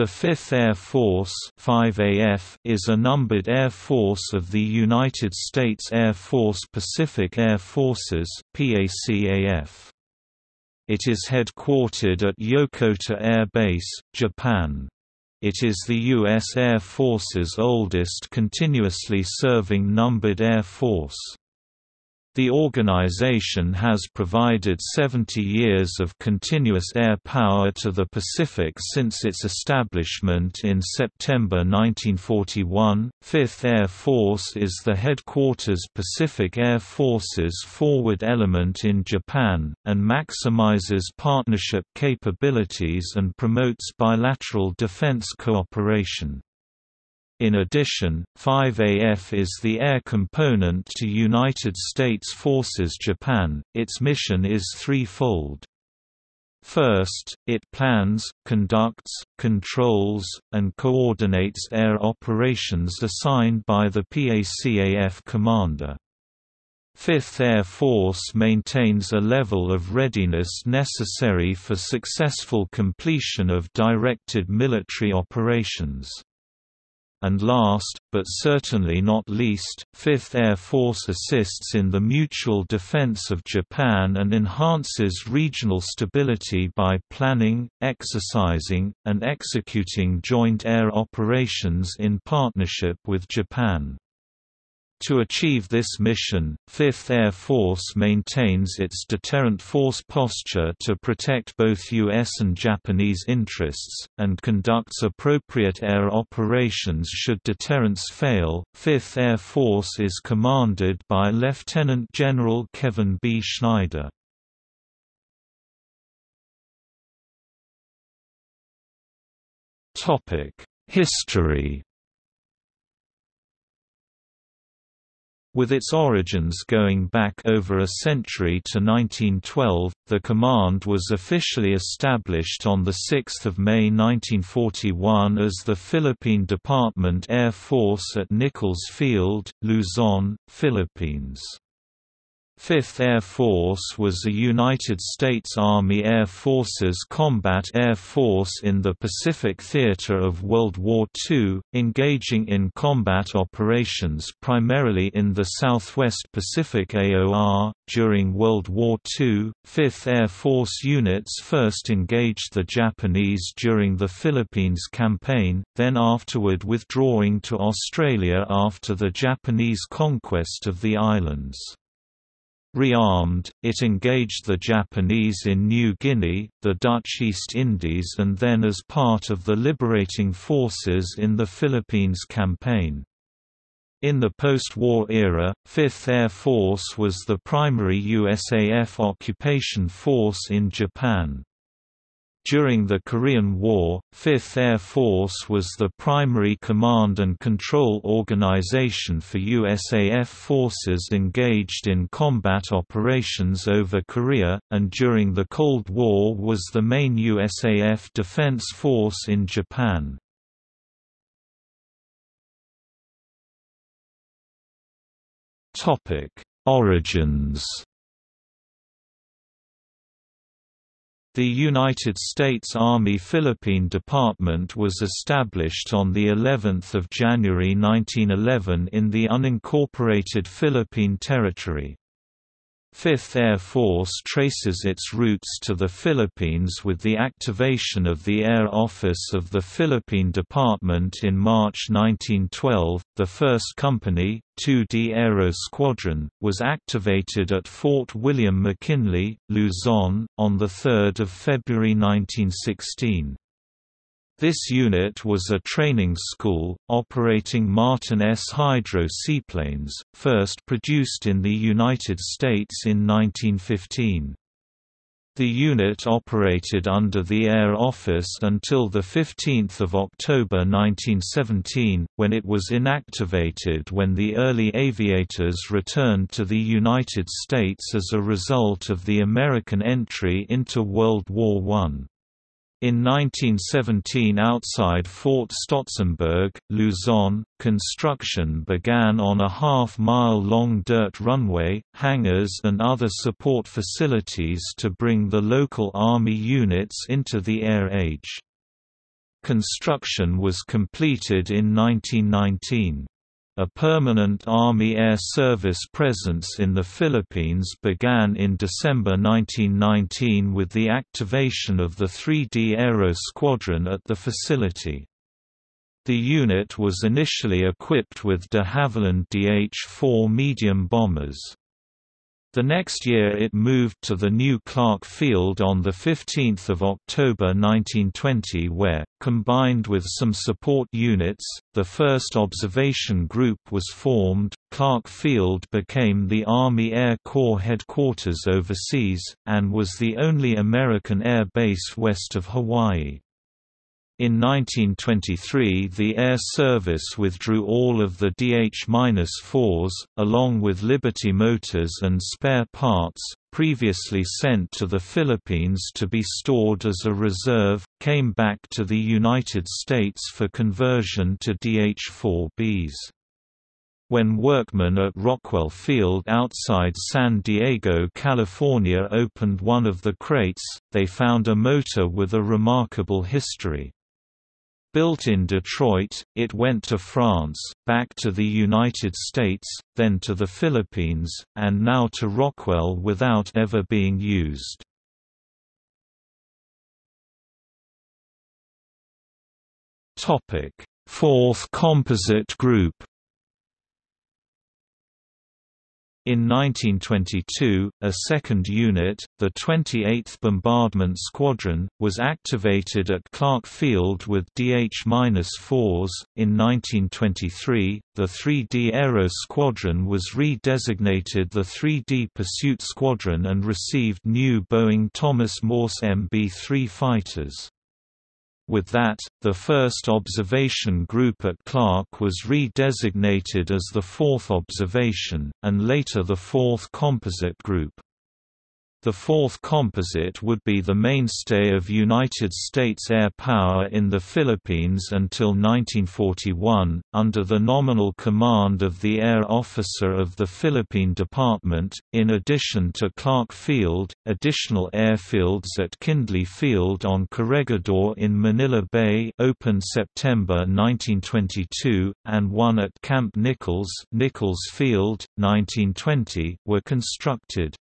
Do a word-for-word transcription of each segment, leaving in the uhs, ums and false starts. The Fifth Air Force five A F is a numbered air force of the United States Air Force Pacific Air Forces P A C A F. It is headquartered at Yokota Air Base, Japan. It is the U S Air Force's oldest continuously serving numbered air force. The organization has provided seventy years of continuous air power to the Pacific since its establishment in September nineteen forty-one. Fifth Air Force is the headquarters Pacific Air Force's forward element in Japan, and maximizes partnership capabilities and promotes bilateral defense cooperation. In addition, five A F is the air component to United States Forces Japan. Its mission is threefold. First, it plans, conducts, controls, and coordinates air operations assigned by the P A C A F commander. Fifth Air Force maintains a level of readiness necessary for successful completion of directed military operations. And last, but certainly not least, Fifth Air Force assists in the mutual defense of Japan and enhances regional stability by planning, exercising, and executing joint air operations in partnership with Japan. To achieve this mission, Fifth Air Force maintains its deterrent force posture to protect both U S and Japanese interests, and conducts appropriate air operations should deterrence fail. Fifth Air Force is commanded by Lieutenant General Kevin B. Schneider. History. With its origins going back over a century to nineteen twelve, the command was officially established on the sixth of May nineteen forty-one as the Philippine Department Air Force at Nichols Field, Luzon, Philippines. Fifth Air Force was a United States Army Air Force's combat air force in the Pacific theater of World War Two, engaging in combat operations primarily in the Southwest Pacific A O R. During World War Two, Fifth Air Force units first engaged the Japanese during the Philippines campaign, then afterward withdrawing to Australia after the Japanese conquest of the islands. Rearmed, it engaged the Japanese in New Guinea, the Dutch East Indies, and then as part of the liberating forces in the Philippines campaign. In the post-war era, Fifth Air Force was the primary U S A F occupation force in Japan. During the Korean War, Fifth Air Force was the primary command and control organization for U S A F forces engaged in combat operations over Korea, and during the Cold War was the main U S A F defense force in Japan. Topic: Origins. The United States Army Philippine Department was established on the eleventh of January nineteen eleven in the unincorporated Philippine Territory. Fifth Air Force traces its roots to the Philippines with the activation of the Air Office of the Philippine Department in March nineteen twelve. The first company, two D Aero Squadron, was activated at Fort William McKinley, Luzon, on the third of February nineteen sixteen. This unit was a training school, operating Martin S. Hydro seaplanes, first produced in the United States in nineteen fifteen. The unit operated under the Air Office until the fifteenth of October nineteen seventeen, when it was inactivated when the early aviators returned to the United States as a result of the American entry into World War One. In nineteen seventeen, outside Fort Stotzenberg, Luzon, construction began on a half-mile-long dirt runway, hangars and other support facilities to bring the local Army units into the air age. Construction was completed in nineteen nineteen. A permanent Army Air Service presence in the Philippines began in December nineteen nineteen with the activation of the three D Aero Squadron at the facility. The unit was initially equipped with De Havilland D H four medium bombers. The next year it moved to the new Clark Field on the fifteenth of October nineteen twenty where, combined with some support units, the first observation group was formed. Clark Field became the Army Air Corps headquarters overseas, and was the only American air base west of Hawaii. In nineteen twenty-three the Air Service withdrew all of the D H fours, along with Liberty Motors and spare parts, previously sent to the Philippines to be stored as a reserve, came back to the United States for conversion to D H four Bs. When workmen at Rockwell Field outside San Diego, California opened one of the crates, they found a motor with a remarkable history. Built in Detroit, it went to France, back to the United States, then to the Philippines, and now to Rockwell without ever being used. Topic: Fourth Composite Group. In nineteen twenty-two, a second unit, the twenty-eighth Bombardment Squadron, was activated at Clark Field with D H fours. In nineteen twenty-three, the three D Aero Squadron was redesignated the three D Pursuit Squadron and received new Boeing Thomas Morse M B three fighters. With that, the first observation group at Clark was redesignated as the fourth Observation, and later the fourth Composite Group. The fourth Composite would be the mainstay of United States air power in the Philippines until nineteen forty-one, under the nominal command of the Air Officer of the Philippine Department. In addition to Clark Field, additional airfields at Kindley Field on Corregidor in Manila Bay opened September nineteen twenty-two, and one at Camp Nichols, Nichols Field, nineteen twenty, were constructed.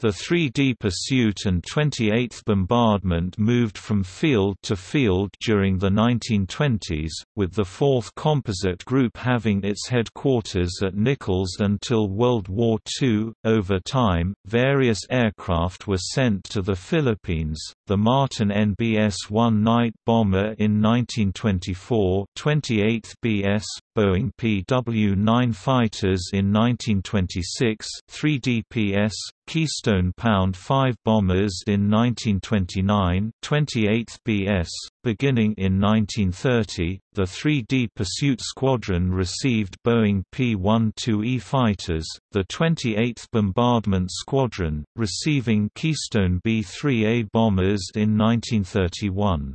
The three D Pursuit and twenty-eighth Bombardment moved from field to field during the nineteen twenties, with the fourth Composite Group having its headquarters at Nichols until World War two. Over time, various aircraft were sent to the Philippines: the Martin N B S one night bomber in nineteen twenty-four, twenty-eighth B S, Boeing P W nine fighters in nineteen twenty-six, three D P S, Keystone Pound five bombers in nineteen twenty-nine, twenty-eighth B S. Beginning in nineteen thirty, the three D Pursuit Squadron received Boeing P twelve E fighters, the twenty-eighth Bombardment Squadron, receiving Keystone B three A bombers in nineteen thirty-one.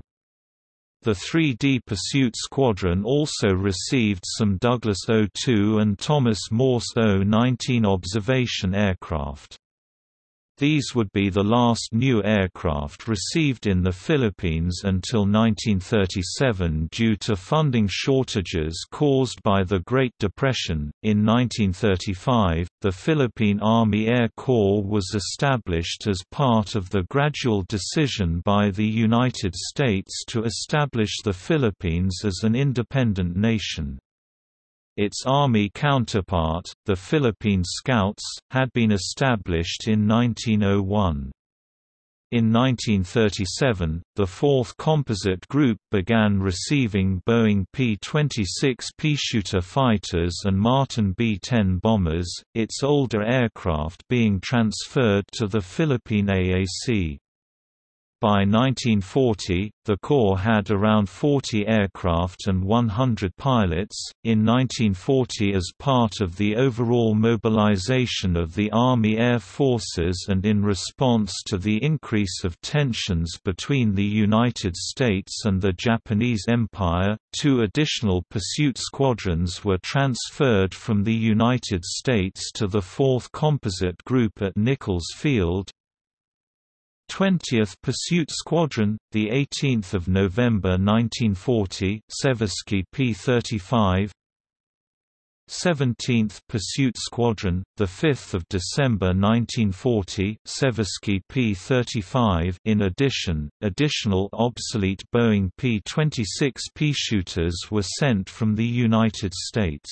The three D Pursuit Squadron also received some Douglas O two and Thomas Morse O nineteen observation aircraft. These would be the last new aircraft received in the Philippines until nineteen thirty-seven due to funding shortages caused by the Great Depression. In nineteen thirty-five, the Philippine Army Air Corps was established as part of the gradual decision by the United States to establish the Philippines as an independent nation. Its Army counterpart, the Philippine Scouts, had been established in nineteen oh one. In nineteen thirty-seven, the fourth Composite Group began receiving Boeing P twenty-six Peashooter fighters and Martin B ten bombers, its older aircraft being transferred to the Philippine A A C. By nineteen forty, the Corps had around forty aircraft and one hundred pilots. In nineteen forty, as part of the overall mobilization of the Army Air Forces and in response to the increase of tensions between the United States and the Japanese Empire, two additional pursuit squadrons were transferred from the United States to the fourth Composite Group at Nichols Field. twentieth Pursuit Squadron, the eighteenth of November nineteen forty, Seversky P thirty-five. seventeenth Pursuit Squadron, the fifth of December nineteen forty, Seversky P thirty-five. In addition, additional obsolete Boeing P twenty-six Peashooters were sent from the United States.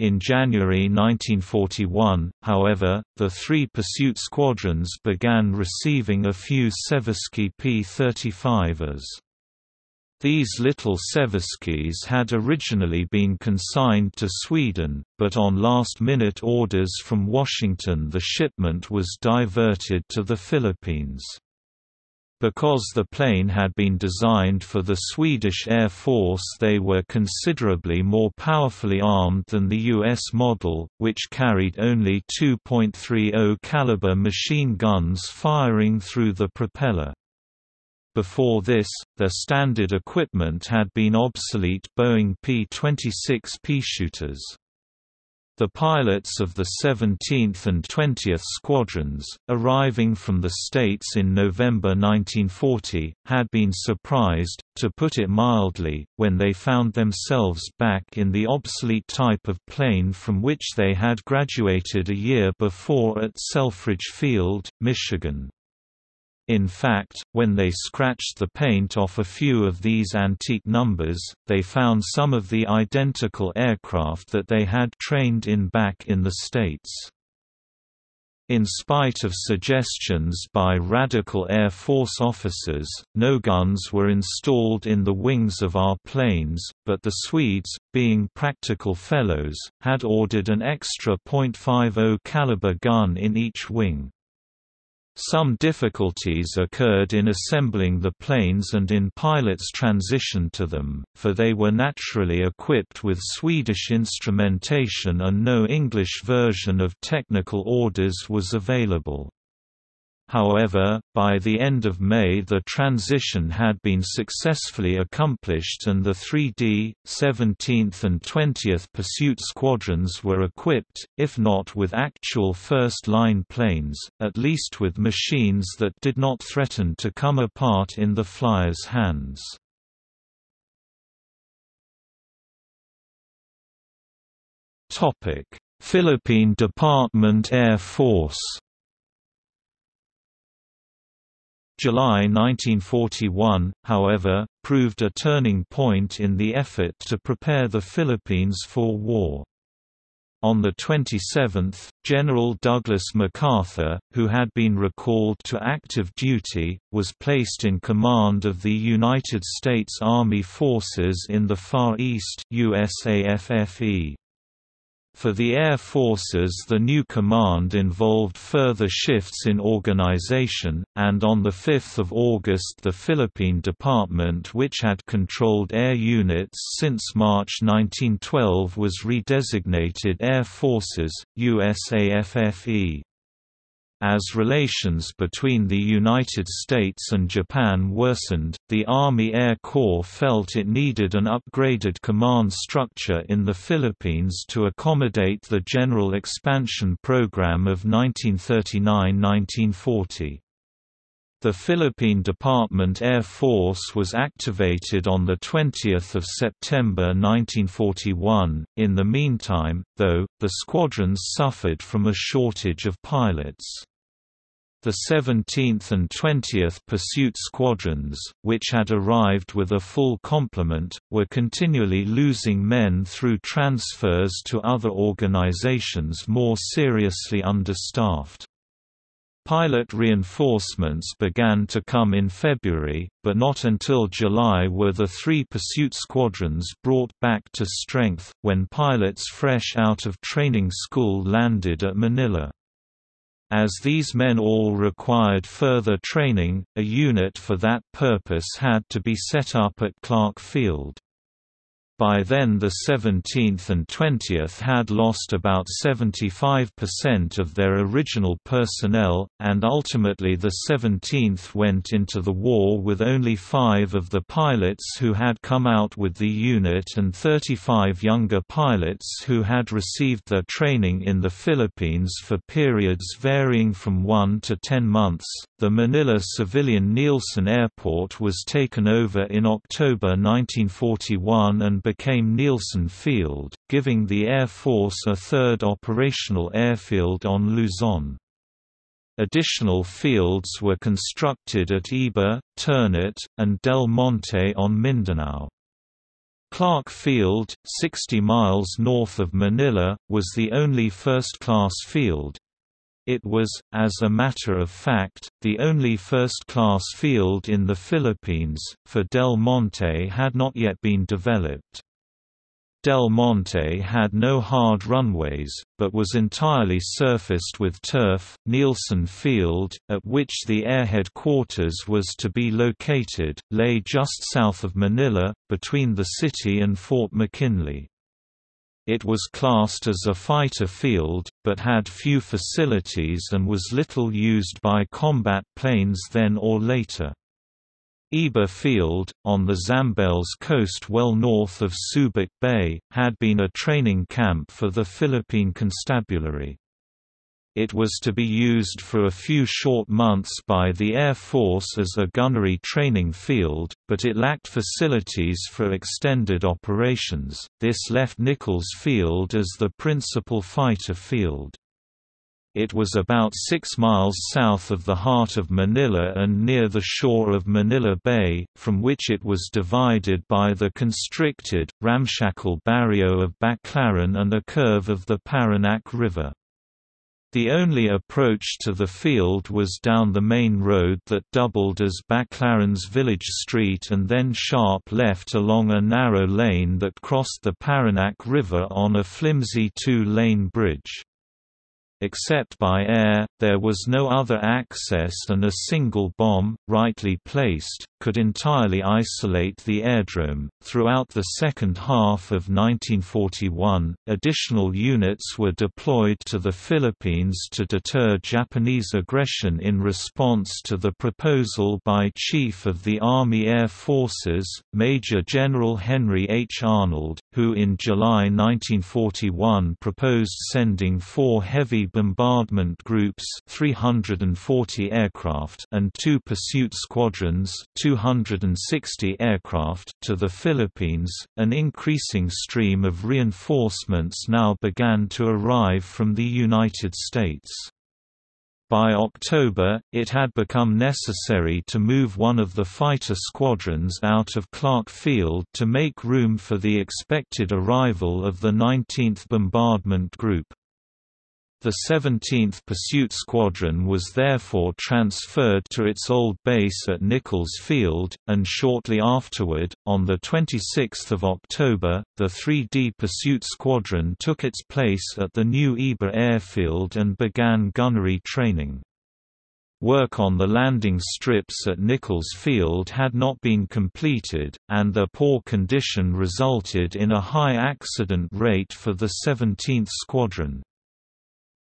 In January nineteen forty-one, however, the three pursuit squadrons began receiving a few Seversky P thirty-fivers. These little Severskys had originally been consigned to Sweden, but on last-minute orders from Washington the shipment was diverted to the Philippines. Because the plane had been designed for the Swedish Air Force, they were considerably more powerfully armed than the U S model, which carried only two point three oh caliber machine guns firing through the propeller. Before this, their standard equipment had been obsolete Boeing P twenty-six Peashooters. The pilots of the seventeenth and twentieth squadrons, arriving from the States in November nineteen forty, had been surprised, to put it mildly, when they found themselves back in the obsolete type of plane from which they had graduated a year before at Selfridge Field, Michigan. In fact, when they scratched the paint off a few of these antique numbers, they found some of the identical aircraft that they had trained in back in the States. In spite of suggestions by radical Air Force officers, no guns were installed in the wings of our planes, but the Swedes, being practical fellows, had ordered an extra point five oh caliber gun in each wing. Some difficulties occurred in assembling the planes and in pilots' transition to them, for they were naturally equipped with Swedish instrumentation and no English version of technical orders was available. However, by the end of May the transition had been successfully accomplished and the three D, seventeenth and twentieth Pursuit Squadrons were equipped, if not with actual first-line planes, at least with machines that did not threaten to come apart in the flyers' hands. Philippine Department Air Force. July nineteen forty-one, however, proved a turning point in the effort to prepare the Philippines for war. On the twenty-seventh, General Douglas MacArthur, who had been recalled to active duty, was placed in command of the United States Army Forces in the Far East U S A F F E. For the Air Forces the new command involved further shifts in organization, and on the fifth of August the Philippine Department, which had controlled air units since March nineteen twelve, was redesignated Air Forces, U S A F F E. As relations between the United States and Japan worsened, the Army Air Corps felt it needed an upgraded command structure in the Philippines to accommodate the general expansion program of nineteen thirty-nine to nineteen forty. The Philippine Department Air Force was activated on the twentieth of September nineteen forty-one. In the meantime, though, the squadrons suffered from a shortage of pilots. The seventeenth and twentieth Pursuit Squadrons, which had arrived with a full complement, were continually losing men through transfers to other organizations more seriously understaffed. Pilot reinforcements began to come in February, but not until July were the three pursuit squadrons brought back to strength, when pilots fresh out of training school landed at Manila. As these men all required further training, a unit for that purpose had to be set up at Clark Field. By then the seventeenth and twentieth had lost about seventy-five percent of their original personnel, and ultimately the seventeenth went into the war with only five of the pilots who had come out with the unit and thirty-five younger pilots who had received their training in the Philippines for periods varying from one to ten months. The Manila civilian Nielsen Airport was taken over in October nineteen forty-one and became Nielsen Field, giving the Air Force a third operational airfield on Luzon. Additional fields were constructed at Iba, Ternate, and Del Monte on Mindanao. Clark Field, sixty miles north of Manila, was the only first-class field. It was, as a matter of fact, the only first-class field in the Philippines, for Del Monte had not yet been developed. Del Monte had no hard runways, but was entirely surfaced with turf. Nielsen Field, at which the air headquarters was to be located, lay just south of Manila, between the city and Fort McKinley. It was classed as a fighter field, but had few facilities and was little used by combat planes then or later. Iba Field, on the Zambales coast well north of Subic Bay, had been a training camp for the Philippine Constabulary. It was to be used for a few short months by the Air Force as a gunnery training field, but it lacked facilities for extended operations. This left Nichols Field as the principal fighter field. It was about six miles south of the heart of Manila and near the shore of Manila Bay, from which it was divided by the constricted, ramshackle barrio of Baclaran and a curve of the Paranac River. The only approach to the field was down the main road that doubled as Baclaran's village street and then sharp left along a narrow lane that crossed the Paranac River on a flimsy two-lane bridge. Except by air, there was no other access, and a single bomb, rightly placed, could entirely isolate the airdrome. Throughout the second half of nineteen forty-one, additional units were deployed to the Philippines to deter Japanese aggression in response to the proposal by Chief of the Army Air Forces, Major General Henry H. Arnold, who in July nineteen forty-one proposed sending four heavy bombardment groups, three hundred forty aircraft, and two pursuit squadrons, two hundred sixty aircraft, to the Philippines. An increasing stream of reinforcements now began to arrive from the United States. By October, it had become necessary to move one of the fighter squadrons out of Clark Field to make room for the expected arrival of the nineteenth Bombardment Group. The seventeenth Pursuit Squadron was therefore transferred to its old base at Nichols Field, and shortly afterward, on twenty-sixth of October, the three D Pursuit Squadron took its place at the new Iba airfield and began gunnery training. Work on the landing strips at Nichols Field had not been completed, and their poor condition resulted in a high accident rate for the seventeenth Squadron.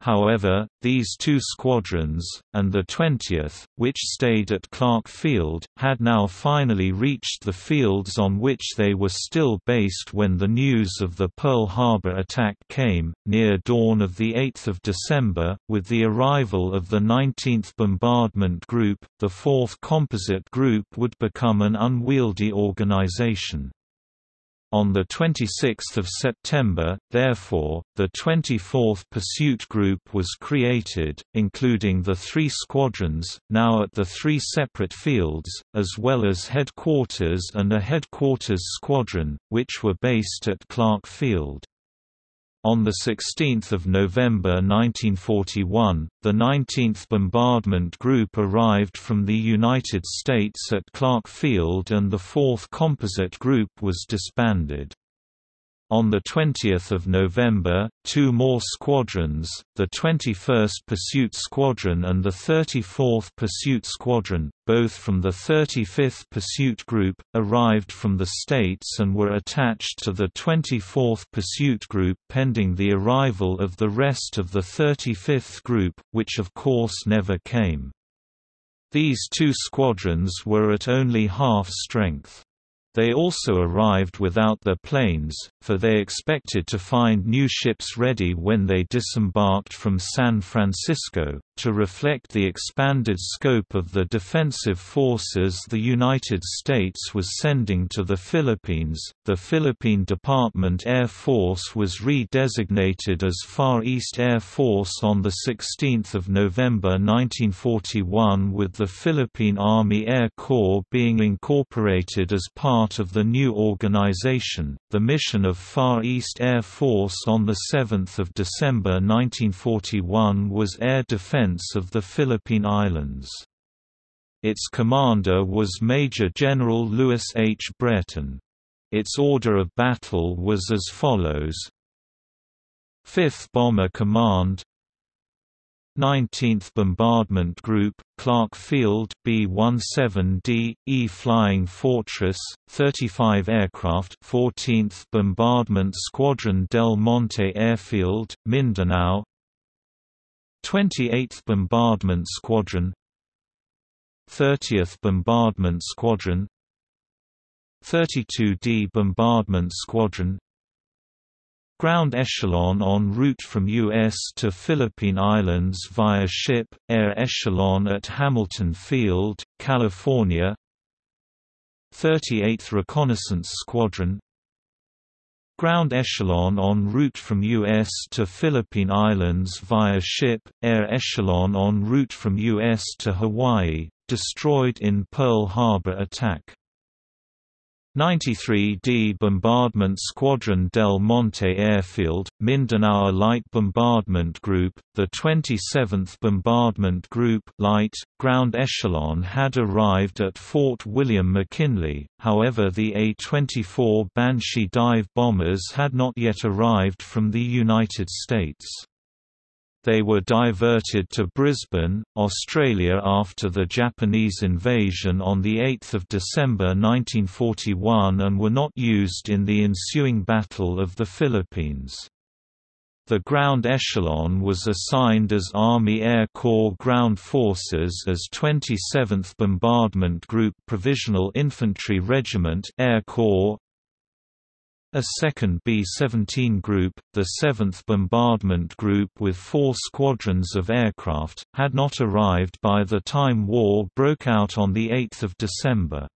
However, these two squadrons, and the twentieth, which stayed at Clark Field, had now finally reached the fields on which they were still based when the news of the Pearl Harbor attack came, near dawn of eighth of December, with the arrival of the nineteenth Bombardment Group. The fourth Composite Group would become an unwieldy organization. On twenty-sixth of September, therefore, the twenty-fourth Pursuit Group was created, including the three squadrons, now at the three separate fields, as well as headquarters and a headquarters squadron, which were based at Clark Field. On sixteenth of November nineteen forty-one, the nineteenth Bombardment Group arrived from the United States at Clark Field and the fourth Composite Group was disbanded. On the twentieth of November, two more squadrons, the twenty-first Pursuit Squadron and the thirty-fourth Pursuit Squadron, both from the thirty-fifth Pursuit Group, arrived from the States and were attached to the twenty-fourth Pursuit Group pending the arrival of the rest of the thirty-fifth Group, which of course never came. These two squadrons were at only half strength. They also arrived without their planes, for they expected to find new ships ready when they disembarked from San Francisco, to reflect the expanded scope of the defensive forces the United States was sending to the Philippines. The Philippine Department Air Force was redesignated as Far East Air Force on the sixteenth of November nineteen forty-one, with the Philippine Army Air Corps being incorporated as part of the new organization. The mission of Far East Air Force on the seventh of December nineteen forty-one was air defense of the Philippine Islands. Its commander was Major General Louis H. Brereton. Its order of battle was as follows: fifth Bomber Command, nineteenth Bombardment Group, Clark Field B seventeen D, E Flying Fortress, thirty-five aircraft, fourteenth Bombardment Squadron Del Monte Airfield, Mindanao, twenty-eighth Bombardment Squadron, thirtieth Bombardment Squadron, thirty-two D Bombardment Squadron. Ground echelon en route from U S to Philippine Islands via ship, air echelon at Hamilton Field, California, thirty-eighth Reconnaissance Squadron. Ground echelon en route from U S to Philippine Islands via ship, air echelon en route from U S to Hawaii, destroyed in Pearl Harbor attack. ninety-three D Bombardment Squadron Del Monte Airfield, Mindanao Light Bombardment Group, the twenty-seventh Bombardment Group Light, ground echelon had arrived at Fort William McKinley, however the A twenty-four Banshee dive bombers had not yet arrived from the United States. They were diverted to Brisbane, Australia after the Japanese invasion on the eighth of December nineteen forty-one and were not used in the ensuing Battle of the Philippines. The ground echelon was assigned as Army Air Corps Ground Forces as twenty-seventh Bombardment Group Provisional Infantry Regiment Air Corps. A second B seventeen Group, the seventh Bombardment Group with four squadrons of aircraft, had not arrived by the time war broke out on the eighth of December.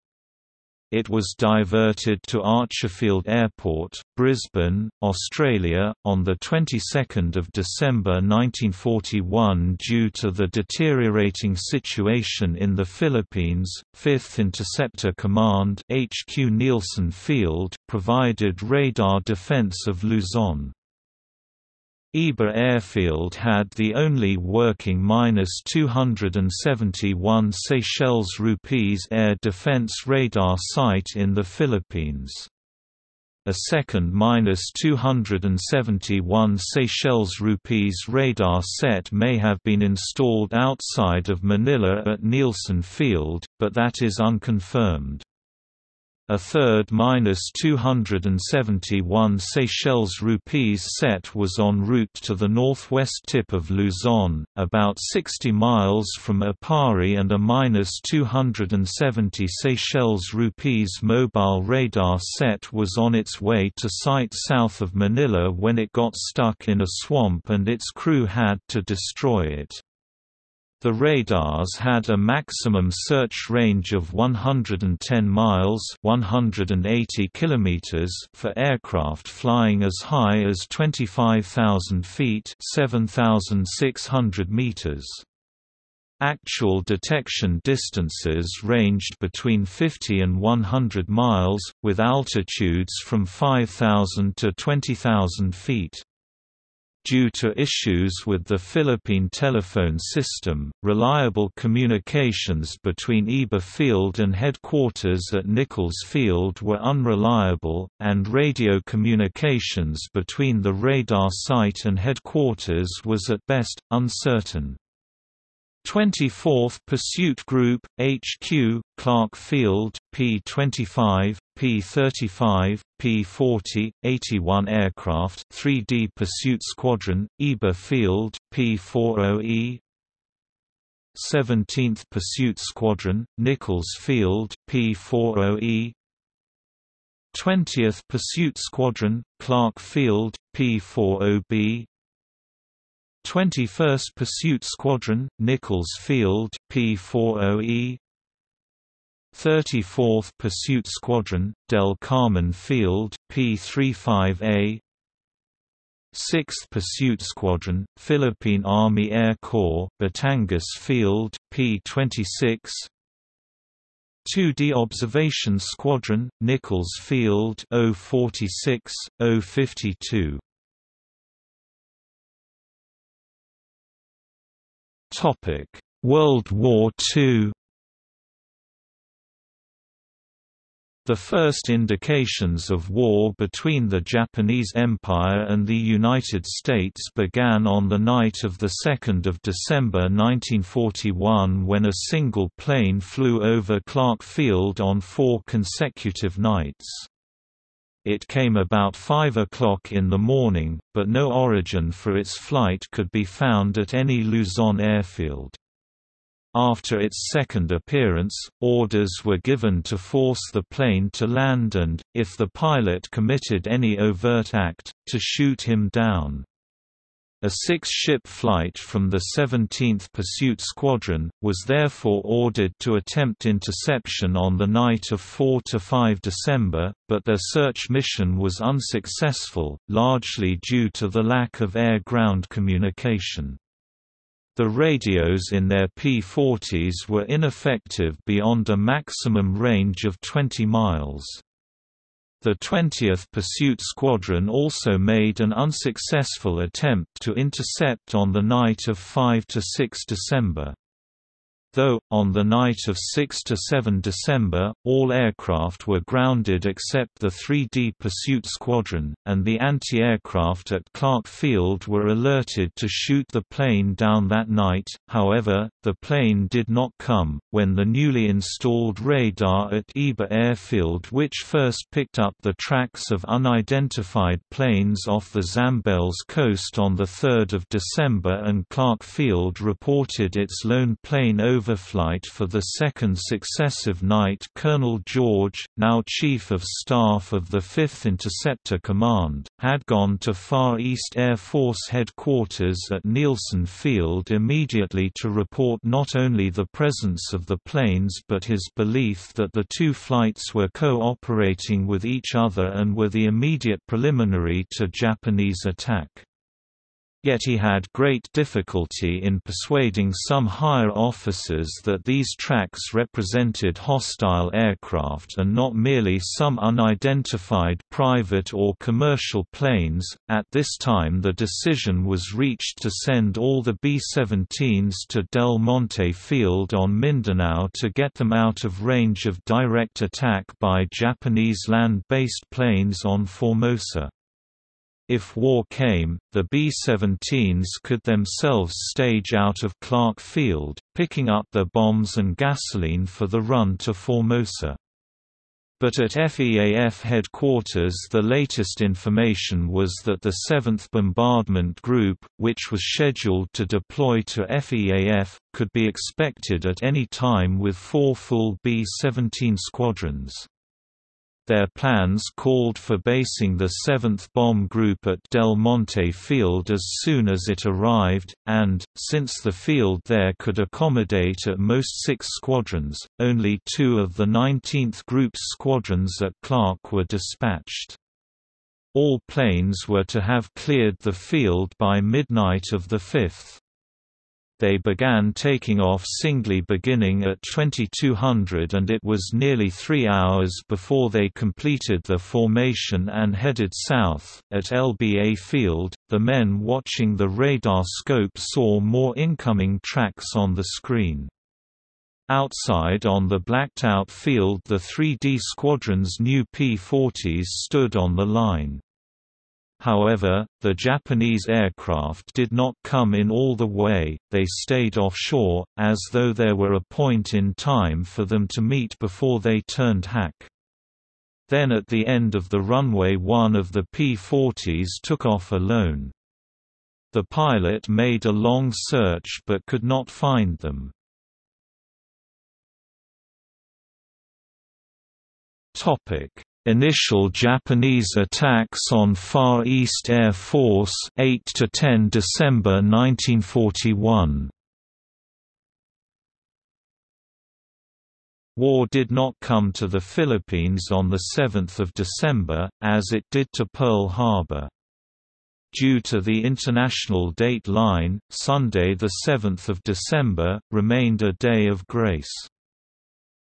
It was diverted to Archerfield Airport, Brisbane, Australia, on the twenty-second of December nineteen forty-one due to the deteriorating situation in the Philippines. fifth Interceptor Command H Q Nielsen Field provided radar defense of Luzon. Iba Airfield had the only working minus two hundred seventy-one Seychelles rupees air defense radar site in the Philippines. A second minus two hundred seventy-one Seychelles rupees radar set may have been installed outside of Manila at Nielsen Field, but that is unconfirmed. A third minus two hundred seventy-one Seychelles rupees set was en route to the northwest tip of Luzon, about sixty miles from Aparri, and a minus two hundred seventy Seychelles rupees mobile radar set was on its way to site south of Manila when it got stuck in a swamp and its crew had to destroy it. The radars had a maximum search range of one hundred ten miles (one hundred eighty kilometers) for aircraft flying as high as twenty-five thousand feet (seven thousand six hundred meters). Actual detection distances ranged between fifty and one hundred miles, with altitudes from five thousand to twenty thousand feet. due to issues with the Philippine telephone system, reliable communications between Iba Field and headquarters at Nichols Field were unreliable, and radio communications between the radar site and headquarters was at best uncertain. twenty-fourth Pursuit Group, H Q, Clark Field, P twenty-five, P thirty-five, P forty, eighty-one aircraft, three D Pursuit Squadron, Iba Field, P forty E, seventeenth Pursuit Squadron, Nichols Field, P forty E, twentieth Pursuit Squadron, Clark Field, P forty B, twenty-first Pursuit Squadron, Nichols Field, P forty E, thirty-fourth Pursuit Squadron, Del Carmen Field, P thirty-five A, sixth Pursuit Squadron, Philippine Army Air Corps, Batangas Field, P twenty-six, two D Observation Squadron, Nichols Field, O forty-six, O fifty-two. Topic: World War Two. The first indications of war between the Japanese Empire and the United States began on the night of the second of December nineteen forty-one, when a single plane flew over Clark Field on four consecutive nights. It came about five o'clock in the morning, but no origin for its flight could be found at any Luzon airfield. After its second appearance, orders were given to force the plane to land and, if the pilot committed any overt act, to shoot him down. A six-ship flight from the seventeenth Pursuit Squadron was therefore ordered to attempt interception on the night of four to five December, but their search mission was unsuccessful, largely due to the lack of air-ground communication. The radios in their P forties were ineffective beyond a maximum range of twenty miles. The twentieth Pursuit Squadron also made an unsuccessful attempt to intercept on the night of five to six December. Though, on the night of six to seven December, all aircraft were grounded except the three D Pursuit Squadron, and the anti-aircraft at Clark Field were alerted to shoot the plane down that night. However, the plane did not come. When the newly installed radar at Iba Airfield, which first picked up the tracks of unidentified planes off the Zambales coast on the third of December, and Clark Field reported its lone plane over overflight for the second successive night, Colonel George, now Chief of Staff of the fifth Interceptor Command, had gone to Far East Air Force headquarters at Nielsen Field immediately to report not only the presence of the planes but his belief that the two flights were cooperating with each other and were the immediate preliminary to Japanese attack. Yet he had great difficulty in persuading some higher officers that these tracks represented hostile aircraft and not merely some unidentified private or commercial planes. At this time, the decision was reached to send all the B seventeens to Del Monte Field on Mindanao to get them out of range of direct attack by Japanese land-based planes on Formosa. If war came, the B seventeens could themselves stage out of Clark Field, picking up their bombs and gasoline for the run to Formosa. But at F E A F headquarters, the latest information was that the seventh Bombardment Group, which was scheduled to deploy to F E A F, could be expected at any time with four full B seventeen squadrons. Their plans called for basing the seventh Bomb Group at Del Monte Field as soon as it arrived, and, since the field there could accommodate at most six squadrons, only two of the nineteenth Group's squadrons at Clark were dispatched. All planes were to have cleared the field by midnight of the fifth. they began taking off singly beginning at twenty-two hundred, and it was nearly three hours before they completed the formation and headed south. At L B A Field, the men watching the radar scope saw more incoming tracks on the screen. Outside on the blacked-out field, the three D Squadron's new P forties stood on the line. However, the Japanese aircraft did not come in all the way, they stayed offshore, as though there were a point in time for them to meet before they turned hack. Then at the end of the runway, one of the P forties took off alone. The pilot made a long search but could not find them. Initial Japanese attacks on Far East Air Force, eight to ten December nineteen forty-one. War did not come to the Philippines on the seventh of December, as it did to Pearl Harbor. Due to the international date line, Sunday the seventh of December, remained a day of grace.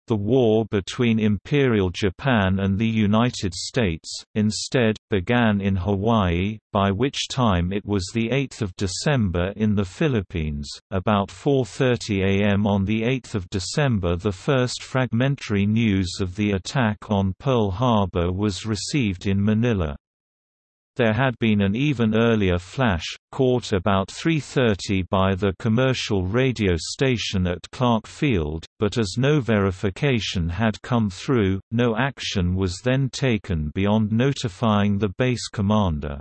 The war between Imperial Japan and the United States, instead, began in Hawaii, by which time it was the eighth of December in the Philippines. About four thirty a m on the eighth of December, the first fragmentary news of the attack on Pearl Harbor was received in Manila. There had been an even earlier flash, caught about three thirty by the commercial radio station at Clark Field, but as no verification had come through, no action was then taken beyond notifying the base commander.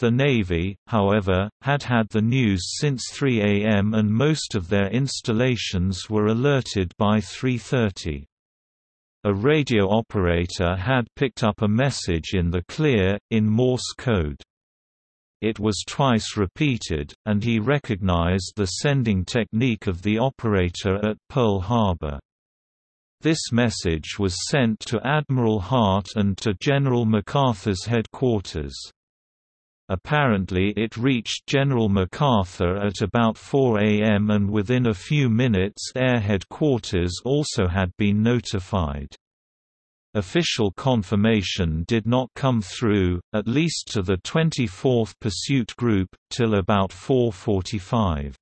The Navy, however, had had the news since three a m and most of their installations were alerted by three thirty. A radio operator had picked up a message in the clear, in Morse code. It was twice repeated, and he recognized the sending technique of the operator at Pearl Harbor. This message was sent to Admiral Hart and to General MacArthur's headquarters. Apparently it reached General MacArthur at about four a m and within a few minutes Air Headquarters also had been notified. Official confirmation did not come through, at least to the twenty-fourth Pursuit Group, till about four forty-five.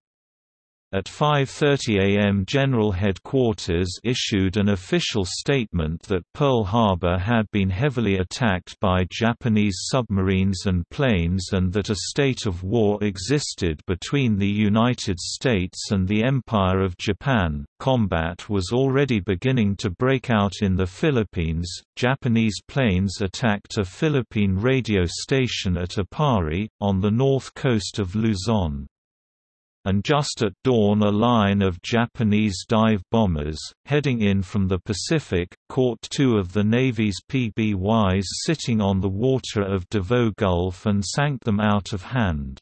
At five thirty a m General Headquarters issued an official statement that Pearl Harbor had been heavily attacked by Japanese submarines and planes and that a state of war existed between the United States and the Empire of Japan. Combat was already beginning to break out in the Philippines. Japanese planes attacked a Philippine radio station at Aparri, on the north coast of Luzon. And just at dawn a line of Japanese dive bombers, heading in from the Pacific, caught two of the Navy's P B Ys sitting on the water of Davao Gulf and sank them out of hand.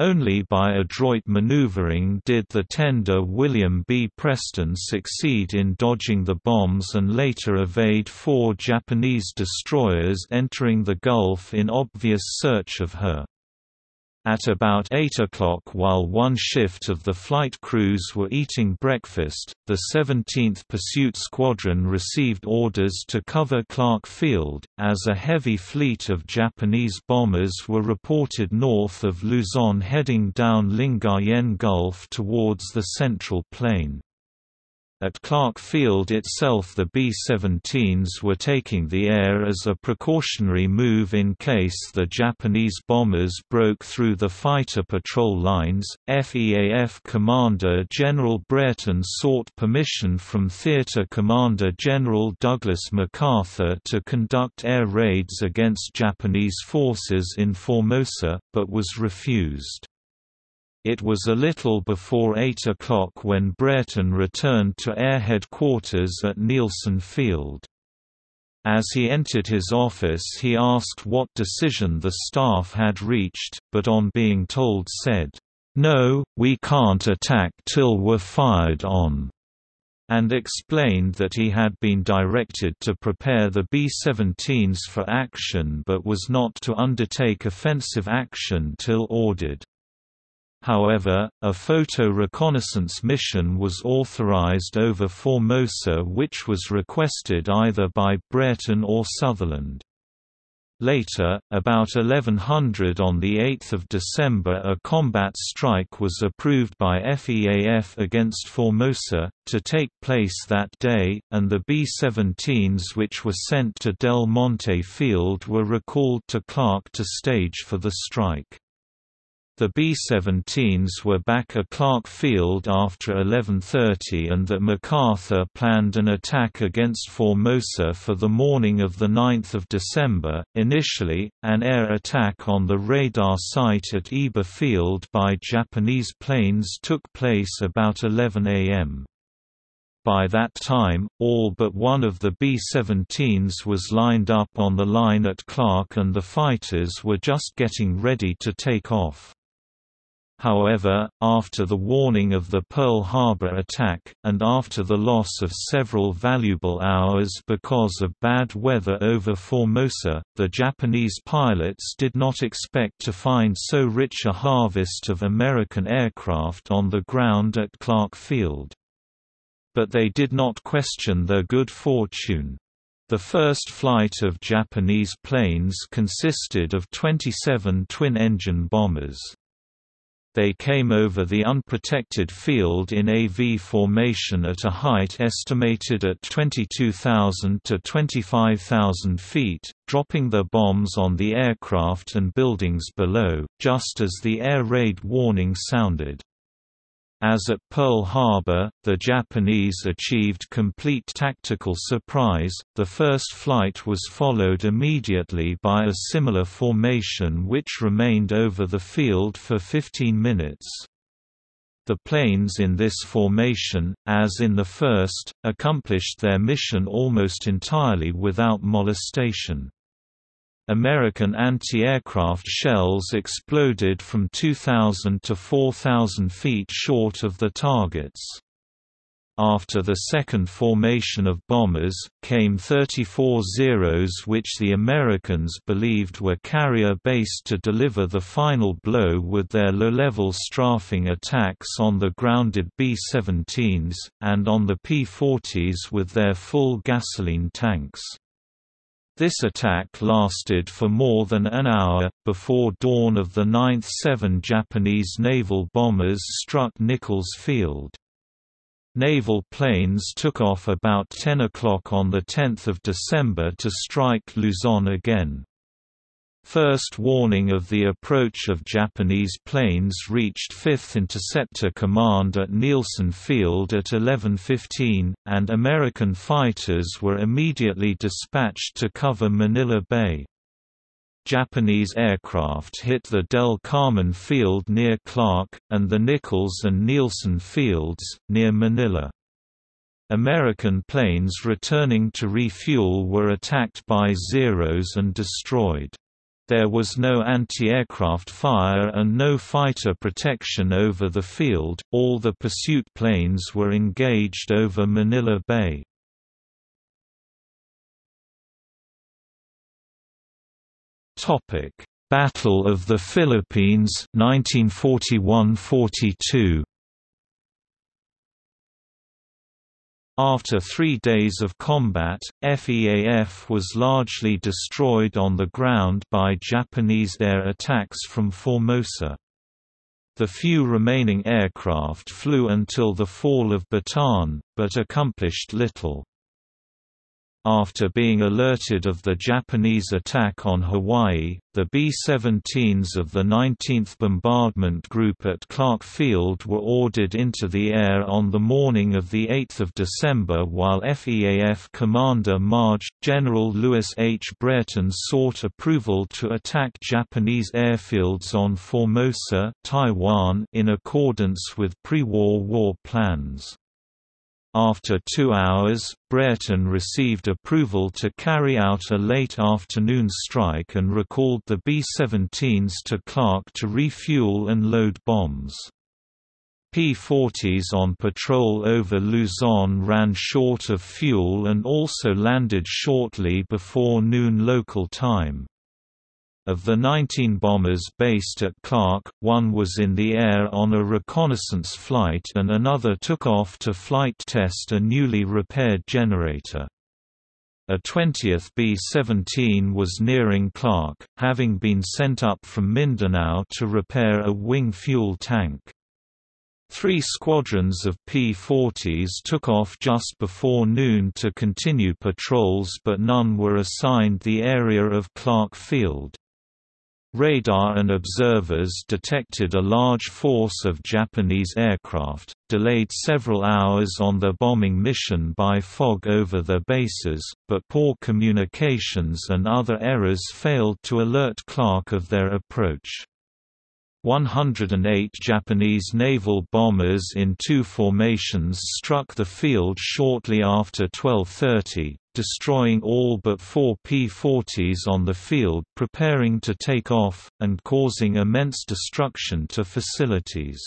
Only by adroit maneuvering did the tender William B. Preston succeed in dodging the bombs and later evade four Japanese destroyers entering the Gulf in obvious search of her. At about eight o'clock, while one shift of the flight crews were eating breakfast, the seventeenth Pursuit Squadron received orders to cover Clark Field, as a heavy fleet of Japanese bombers were reported north of Luzon heading down Lingayen Gulf towards the Central Plain. At Clark Field itself, the B seventeens were taking the air as a precautionary move in case the Japanese bombers broke through the fighter patrol lines. F E A F Commander General Brereton sought permission from Theater Commander General Douglas MacArthur to conduct air raids against Japanese forces in Formosa, but was refused. It was a little before eight o'clock when Brereton returned to Air Headquarters at Nielsen Field. As he entered his office he asked what decision the staff had reached, but on being told said, "No, we can't attack till we're fired on," and explained that he had been directed to prepare the B seventeens for action but was not to undertake offensive action till ordered. However, a photo reconnaissance mission was authorized over Formosa, which was requested either by Brereton or Sutherland. Later, about eleven hundred on the eighth of December, a combat strike was approved by F E A F against Formosa, to take place that day, and the B seventeens which were sent to Del Monte Field were recalled to Clark to stage for the strike. The B seventeens were back at Clark Field after eleven thirty, and that MacArthur planned an attack against Formosa for the morning of the ninth of December, initially, an air attack on the radar site at Iba Field by Japanese planes took place about eleven a m By that time, all but one of the B seventeens was lined up on the line at Clark, and the fighters were just getting ready to take off. However, after the warning of the Pearl Harbor attack, and after the loss of several valuable hours because of bad weather over Formosa, the Japanese pilots did not expect to find so rich a harvest of American aircraft on the ground at Clark Field. But they did not question their good fortune. The first flight of Japanese planes consisted of twenty-seven twin-engine bombers. They came over the unprotected field in A V formation at a height estimated at twenty-two thousand to twenty-five thousand feet, dropping their bombs on the aircraft and buildings below, just as the air raid warning sounded. As at Pearl Harbor, the Japanese achieved complete tactical surprise. The first flight was followed immediately by a similar formation which remained over the field for fifteen minutes. The planes in this formation, as in the first, accomplished their mission almost entirely without molestation. American anti-aircraft shells exploded from two thousand to four thousand feet short of the targets. After the second formation of bombers, came thirty-four Zeros which the Americans believed were carrier-based to deliver the final blow with their low-level strafing attacks on the grounded B seventeens, and on the P forties with their full gasoline tanks. This attack lasted for more than an hour. Before dawn of the ninth, seven Japanese naval bombers struck Nichols Field. Naval planes took off about ten o'clock on the tenth of December to strike Luzon again. First warning of the approach of Japanese planes reached fifth Interceptor Command at Nielsen Field at eleven fifteen, and American fighters were immediately dispatched to cover Manila Bay. Japanese aircraft hit the Del Carmen Field near Clark, and the Nichols and Nielsen Fields, near Manila. American planes returning to refuel were attacked by Zeros and destroyed. There was no anti-aircraft fire and no fighter protection over the field. All the pursuit planes were engaged over Manila Bay. Topic: Battle of the Philippines, nineteen forty-one to forty-two. After three days of combat, F E A F was largely destroyed on the ground by Japanese air attacks from Formosa. The few remaining aircraft flew until the fall of Bataan, but accomplished little. After being alerted of the Japanese attack on Hawaii, the B seventeens of the nineteenth Bombardment Group at Clark Field were ordered into the air on the morning of the eighth of December, while F E A F Commander March General Louis H. Brereton sought approval to attack Japanese airfields on Formosa, Taiwan, in accordance with pre-war war plans. After two hours, Brereton received approval to carry out a late afternoon strike and recalled the B seventeens to Clark to refuel and load bombs. P forties on patrol over Luzon ran short of fuel and also landed shortly before noon local time. Of the nineteen bombers based at Clark, one was in the air on a reconnaissance flight and another took off to flight test a newly repaired generator. A twentieth B seventeen was nearing Clark, having been sent up from Mindanao to repair a wing fuel tank. Three squadrons of P forties took off just before noon to continue patrols, but none were assigned the area of Clark Field. Radar and observers detected a large force of Japanese aircraft, delayed several hours on their bombing mission by fog over their bases, but poor communications and other errors failed to alert Clark of their approach. one hundred eight Japanese naval bombers in two formations struck the field shortly after twelve thirty, destroying all but four P forties on the field preparing to take off, and causing immense destruction to facilities.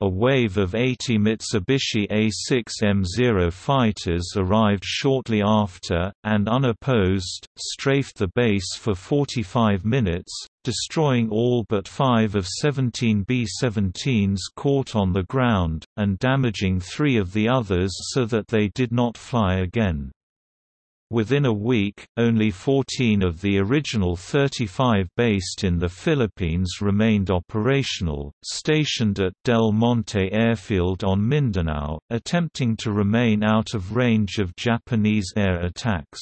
A wave of eighty Mitsubishi A six M zero fighters arrived shortly after, and unopposed, strafed the base for forty-five minutes, destroying all but five of seventeen B seventeens caught on the ground, and damaging three of the others so that they did not fly again. Within a week, only fourteen of the original thirty-five based in the Philippines remained operational, stationed at Del Monte Airfield on Mindanao, attempting to remain out of range of Japanese air attacks.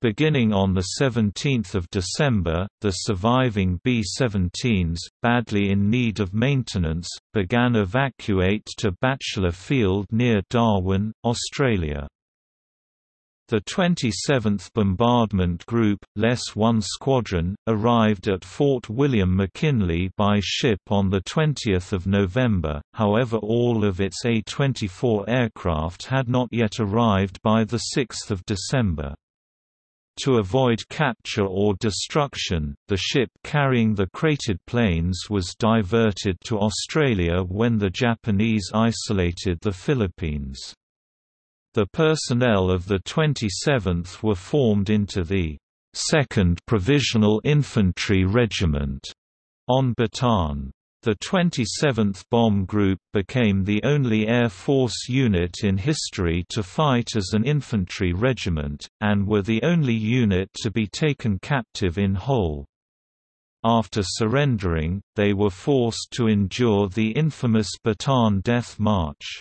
Beginning on seventeenth of December, the surviving B seventeens, badly in need of maintenance, began evacuate to Bachelor Field near Darwin, Australia. The twenty-seventh Bombardment Group, less one Squadron, arrived at Fort William McKinley by ship on twentieth of November, however all of its A twenty-four aircraft had not yet arrived by sixth of December. To avoid capture or destruction, the ship carrying the crated planes was diverted to Australia when the Japanese isolated the Philippines. The personnel of the twenty-seventh were formed into the second Provisional Infantry Regiment on Bataan. The twenty-seventh Bomb Group became the only Air Force unit in history to fight as an infantry regiment, and were the only unit to be taken captive in whole. After surrendering, they were forced to endure the infamous Bataan Death March.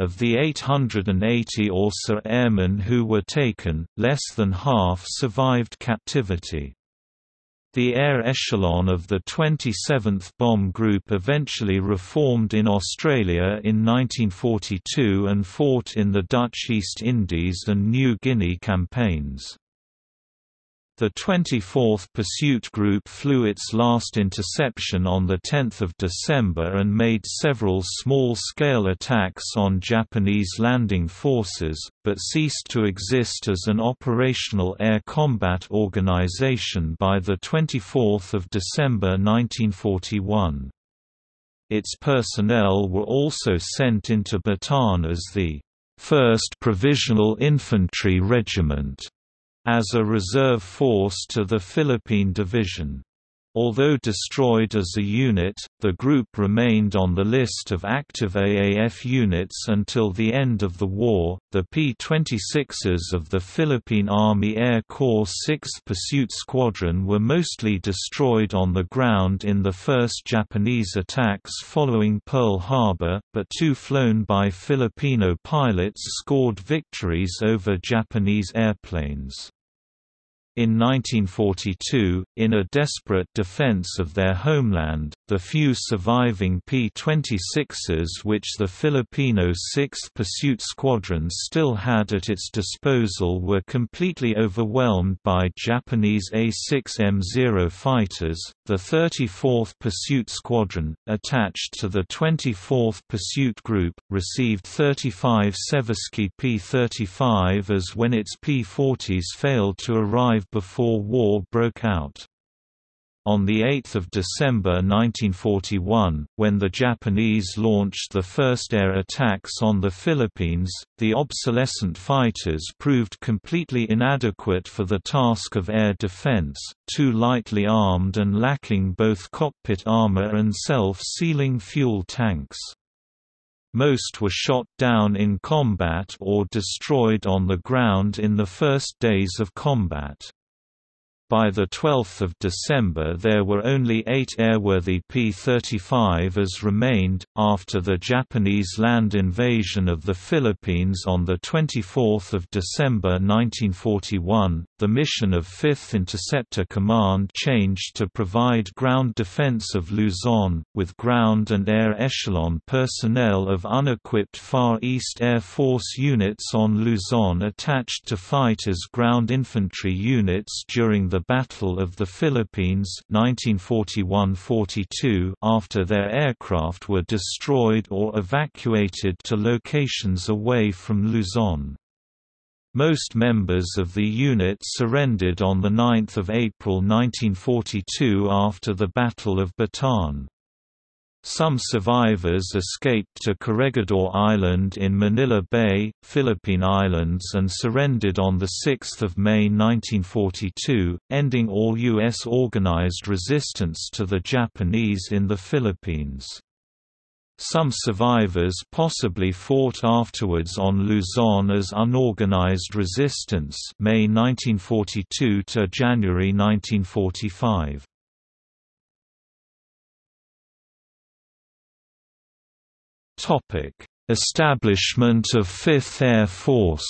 Of the eight hundred eighty or so airmen who were taken, less than half survived captivity. The air echelon of the twenty-seventh Bomb Group eventually reformed in Australia in nineteen forty-two and fought in the Dutch East Indies and New Guinea campaigns. The twenty-fourth Pursuit Group flew its last interception on tenth of December and made several small-scale attacks on Japanese landing forces, but ceased to exist as an operational air combat organization by twenty-fourth of December nineteen forty-one. Its personnel were also sent into Bataan as the first Provisional Infantry Regiment, as a reserve force to the Philippine Division. Although destroyed as a unit, the group remained on the list of active A A F units until the end of the war. The P twenty-sixes of the Philippine Army Air Corps sixth Pursuit Squadron were mostly destroyed on the ground in the first Japanese attacks following Pearl Harbor, but two flown by Filipino pilots scored victories over Japanese airplanes. In nineteen forty-two, in a desperate defense of their homeland, the few surviving P twenty-sixes which the Filipino sixth Pursuit Squadron still had at its disposal were completely overwhelmed by Japanese A six M zero fighters. The thirty-fourth Pursuit Squadron, attached to the twenty-fourth Pursuit Group, received thirty-five Seversky P thirty-fives when its P forties failed to arrive before war broke out. On the eighth of December nineteen forty-one, when the Japanese launched the first air attacks on the Philippines, the obsolescent fighters proved completely inadequate for the task of air defense, too lightly armed and lacking both cockpit armor and self-sealing fuel tanks. Most were shot down in combat or destroyed on the ground in the first days of combat. By the twelfth of December there were only eight airworthy P thirty-fives remained, after the Japanese land invasion of the Philippines on the twenty-fourth of December nineteen forty-one, the mission of Fifth Interceptor Command changed to provide ground defense of Luzon, with ground and air echelon personnel of unequipped Far East Air Force units on Luzon attached to fight as ground infantry units during the The Battle of the Philippines nineteen forty-one to forty-two after their aircraft were destroyed or evacuated to locations away from Luzon. Most members of the unit surrendered on the ninth of April nineteen forty-two after the Battle of Bataan. Some survivors escaped to Corregidor Island in Manila Bay, Philippine Islands and surrendered on the sixth of May nineteen forty-two, ending all U S organized resistance to the Japanese in the Philippines. Some survivors possibly fought afterwards on Luzon as unorganized resistance, May nineteen forty-two to January nineteen forty-five. Establishment of Fifth Air Force.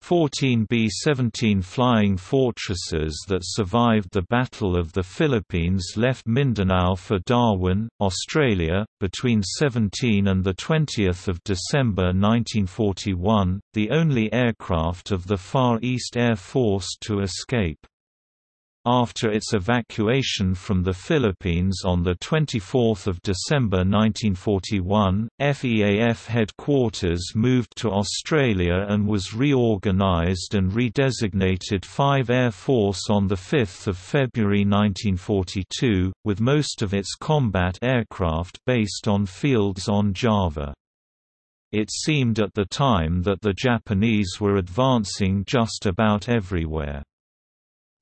Fourteen B seventeen flying fortresses that survived the Battle of the Philippines left Mindanao for Darwin, Australia, between the seventeenth and the twentieth of December nineteen forty-one, the only aircraft of the Far East Air Force to escape. After its evacuation from the Philippines on the twenty-fourth of December nineteen forty-one, F E A F headquarters moved to Australia and was reorganized and redesignated Five Air Force on the fifth of February nineteen forty-two, with most of its combat aircraft based on fields on Java. It seemed at the time that the Japanese were advancing just about everywhere.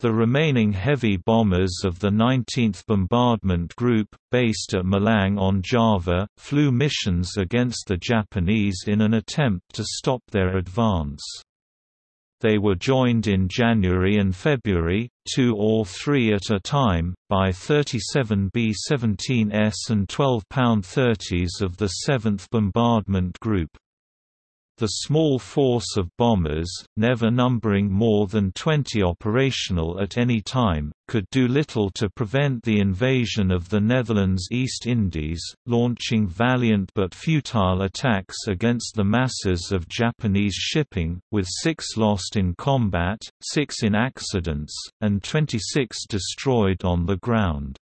The remaining heavy bombers of the nineteenth Bombardment Group, based at Malang on Java, flew missions against the Japanese in an attempt to stop their advance. They were joined in January and February, two or three at a time, by thirty-seven B seventeens and twelve P thirties of the seventh Bombardment Group. The small force of bombers, never numbering more than twenty operational at any time, could do little to prevent the invasion of the Netherlands East Indies, launching valiant but futile attacks against the masses of Japanese shipping, with six lost in combat, six in accidents, and twenty-six destroyed on the ground.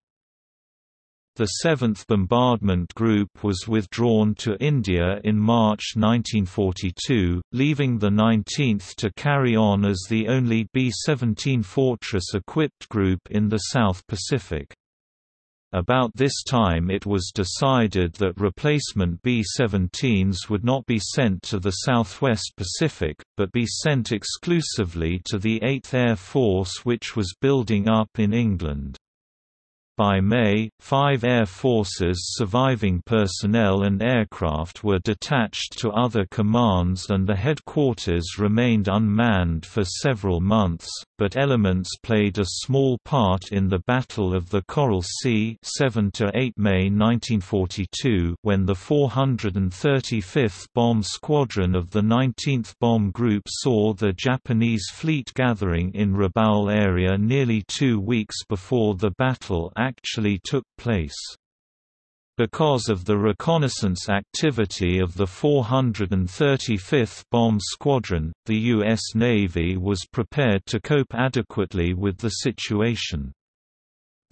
The seventh Bombardment Group was withdrawn to India in March nineteen forty-two, leaving the nineteenth to carry on as the only B seventeen fortress-equipped group in the South Pacific. About this time it was decided that replacement B seventeens would not be sent to the Southwest Pacific, but be sent exclusively to the eighth Air Force, which was building up in England. By May, five Air Forces' surviving personnel and aircraft were detached to other commands and the headquarters remained unmanned for several months, but elements played a small part in the Battle of the Coral Sea seven to eight May nineteen forty-two, when the four hundred thirty-fifth Bomb Squadron of the nineteenth Bomb Group saw the Japanese fleet gathering in Rabaul area nearly two weeks before the battle actually took place. Because of the reconnaissance activity of the four hundred thirty-fifth Bomb Squadron, the U S Navy was prepared to cope adequately with the situation.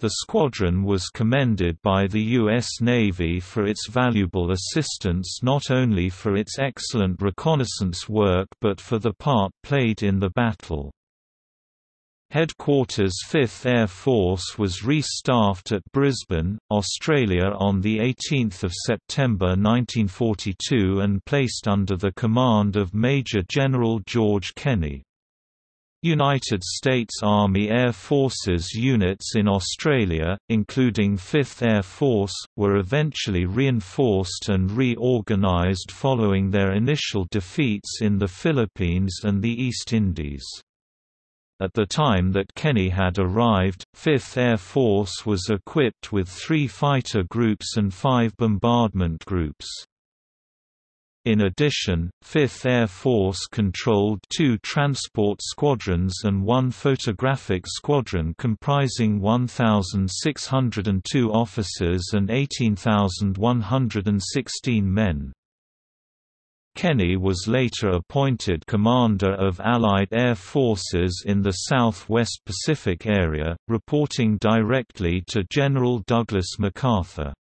The squadron was commended by the U S Navy for its valuable assistance, not only for its excellent reconnaissance work but for the part played in the battle. Headquarters Fifth Air Force was restaffed at Brisbane, Australia on the eighteenth of September nineteen forty-two and placed under the command of Major General George Kenney. United States Army Air Forces units in Australia, including Fifth Air Force, were eventually reinforced and reorganised following their initial defeats in the Philippines and the East Indies. At the time that Kenney had arrived, Fifth Air Force was equipped with three fighter groups and five bombardment groups. In addition, Fifth Air Force controlled two transport squadrons and one photographic squadron comprising one thousand six hundred two officers and eighteen thousand one hundred sixteen men. Kenney was later appointed commander of Allied air forces in the Southwest Pacific area, reporting directly to General Douglas MacArthur.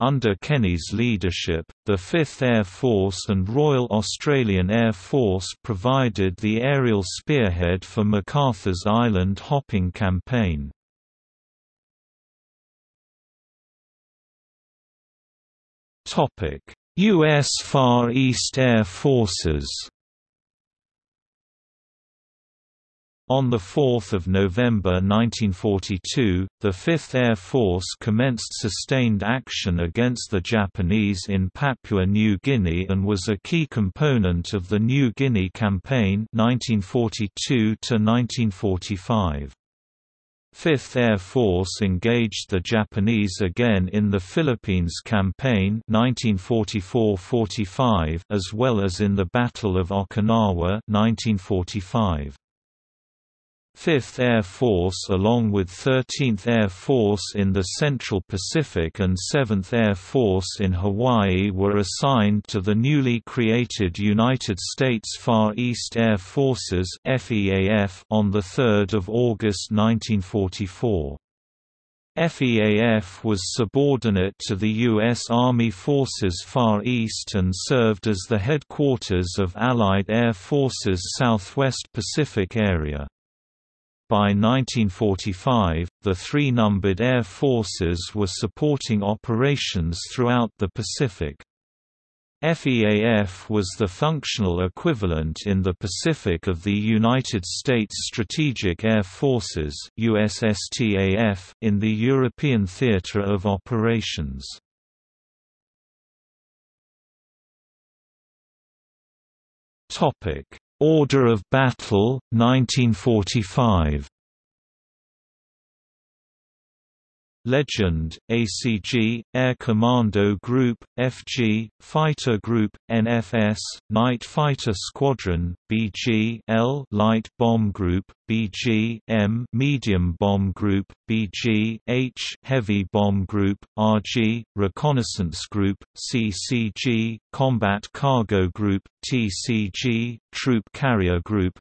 Under Kenney's leadership, the Fifth Air Force and Royal Australian Air Force provided the aerial spearhead for MacArthur's island hopping campaign. U S Far East Air Forces. On the fourth of November nineteen forty-two, the Fifth Air Force commenced sustained action against the Japanese in Papua New Guinea and was a key component of the New Guinea Campaign nineteen forty-two to nineteen forty-five. Fifth Air Force engaged the Japanese again in the Philippines Campaign nineteen forty-four to forty-five as well as in the Battle of Okinawa nineteen forty-five. Fifth Air Force along with thirteenth Air Force in the Central Pacific and seventh Air Force in Hawaii were assigned to the newly created United States Far East Air Forces (F E A F) on the third of August nineteen forty-four. F E A F was subordinate to the U S Army Forces Far East and served as the headquarters of Allied Air Forces Southwest Pacific area. By nineteen forty-five, the three numbered air forces were supporting operations throughout the Pacific. F E A F was the functional equivalent in the Pacific of the United States Strategic Air Forces (U S S T A F) in the European theater of operations. Order of Battle, nineteen forty-five. Legend, A C G, Air Commando Group, F G, Fighter Group, N F S, Night Fighter Squadron, B G L, Light Bomb Group, B G M, Medium Bomb Group, B G H, Heavy Bomb Group, R G, Reconnaissance Group, C C G, Combat Cargo Group, T C G, Troop Carrier Group.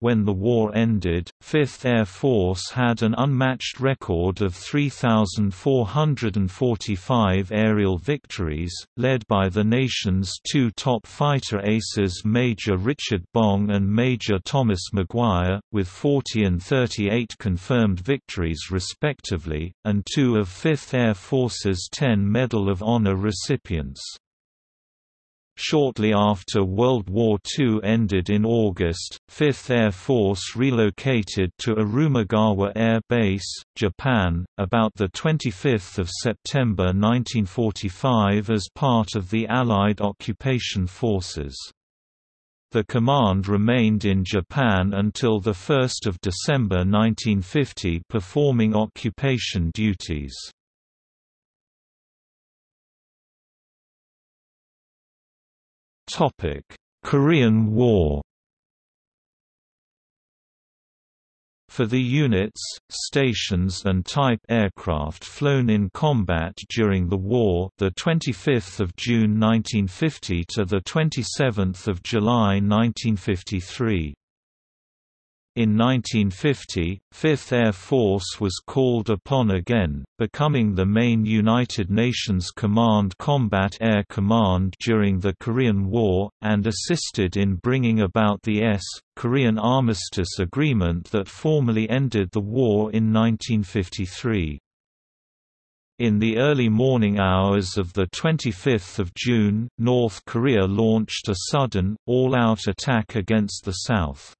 When the war ended, Fifth Air Force had an unmatched record of three thousand four hundred forty-five aerial victories, led by the nation's two top fighter aces Major Richard Bong and Major Thomas Maguire, with forty and thirty-eight confirmed victories respectively, and two of Fifth Air Force's ten Medal of Honor recipients. Shortly after World War Two ended in August, Fifth Air Force relocated to Arumagawa Air Base, Japan, about the twenty-fifth of September nineteen forty-five as part of the Allied occupation forces. The command remained in Japan until the first of December nineteen fifty performing occupation duties. Topic: Korean War. For the units, stations and type aircraft flown in combat during the war, the twenty-fifth of June nineteen fifty to the twenty-seventh of July nineteen fifty-three. In nineteen fifty, Fifth Air Force was called upon again, becoming the main United Nations Command Combat Air Command during the Korean War, and assisted in bringing about the S. Korean Armistice Agreement that formally ended the war in nineteen fifty-three. In the early morning hours of the twenty-fifth of June, North Korea launched a sudden, all-out attack against the South.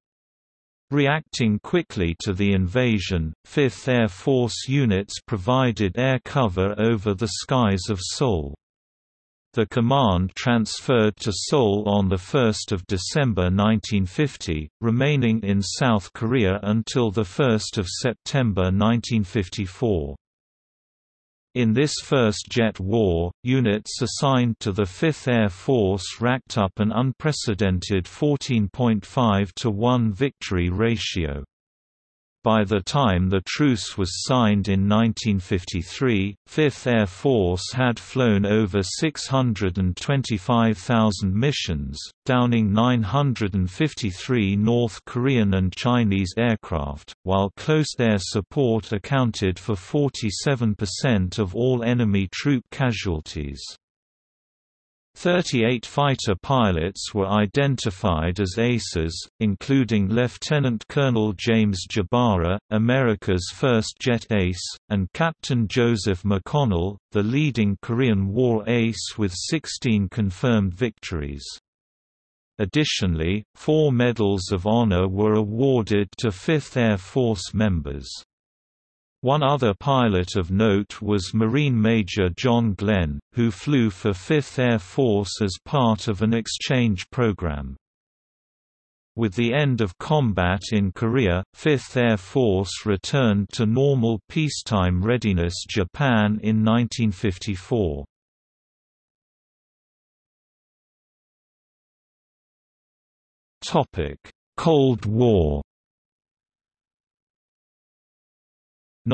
Reacting quickly to the invasion, Fifth Air Force units provided air cover over the skies of Seoul. The command transferred to Seoul on the first of December nineteen fifty, remaining in South Korea until the first of September nineteen fifty-four. In this first jet war, units assigned to the Fifth Air Force racked up an unprecedented fourteen point five to one victory ratio. By the time the truce was signed in nineteen fifty-three, Fifth Air Force had flown over six hundred twenty-five thousand missions, downing nine hundred fifty-three North Korean and Chinese aircraft, while close air support accounted for forty-seven percent of all enemy troop casualties. thirty-eight fighter pilots were identified as aces, including Lieutenant Colonel James Jabara, America's first jet ace, and Captain Joseph McConnell, the leading Korean War ace with sixteen confirmed victories. Additionally, four Medals of Honor were awarded to Fifth Air Force members. One other pilot of note was Marine Major John Glenn, who flew for Fifth Air Force as part of an exchange program. With the end of combat in Korea, Fifth Air Force returned to normal peacetime readiness Japan in nineteen fifty-four. Cold War.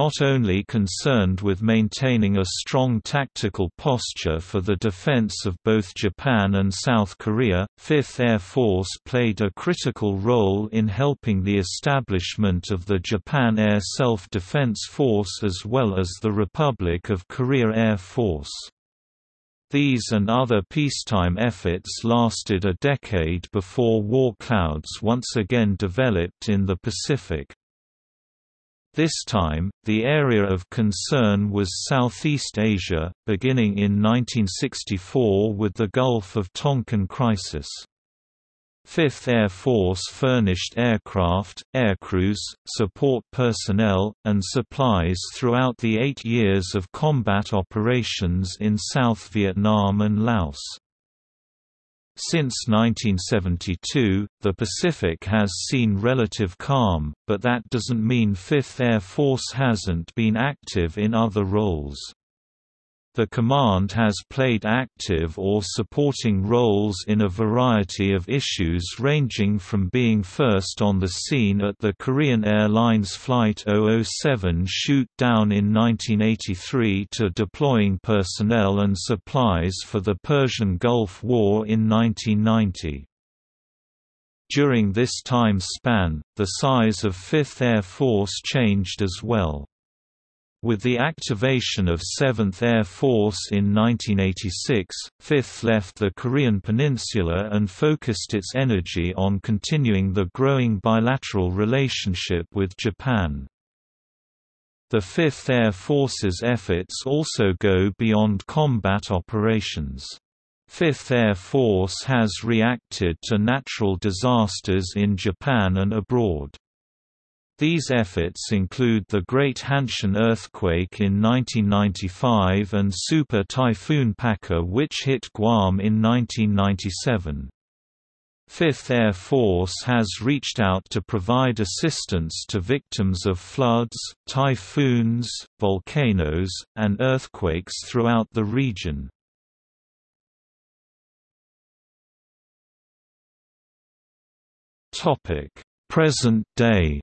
Not only concerned with maintaining a strong tactical posture for the defense of both Japan and South Korea, Fifth Air Force played a critical role in helping the establishment of the Japan Air Self-Defense Force as well as the Republic of Korea Air Force. These and other peacetime efforts lasted a decade before war clouds once again developed in the Pacific. This time, the area of concern was Southeast Asia, beginning in nineteen sixty-four with the Gulf of Tonkin crisis. Fifth Air Force furnished aircraft, aircrews, support personnel, and supplies throughout the eight years of combat operations in South Vietnam and Laos. Since nineteen seventy-two, the Pacific has seen relative calm, but that doesn't mean Fifth Air Force hasn't been active in other roles. The command has played active or supporting roles in a variety of issues ranging from being first on the scene at the Korean Airlines Flight double oh seven shoot-down in nineteen eighty-three to deploying personnel and supplies for the Persian Gulf War in nineteen ninety. During this time span, the size of Fifth Air Force changed as well. With the activation of Seventh Air Force in nineteen eighty-six, Fifth left the Korean Peninsula and focused its energy on continuing the growing bilateral relationship with Japan. The Fifth Air Force's efforts also go beyond combat operations. Fifth Air Force has reacted to natural disasters in Japan and abroad. These efforts include the Great Hanshin earthquake in nineteen ninety-five and Super Typhoon Paca, which hit Guam in nineteen ninety-seven. Fifth Air Force has reached out to provide assistance to victims of floods, typhoons, volcanoes, and earthquakes throughout the region. Present day.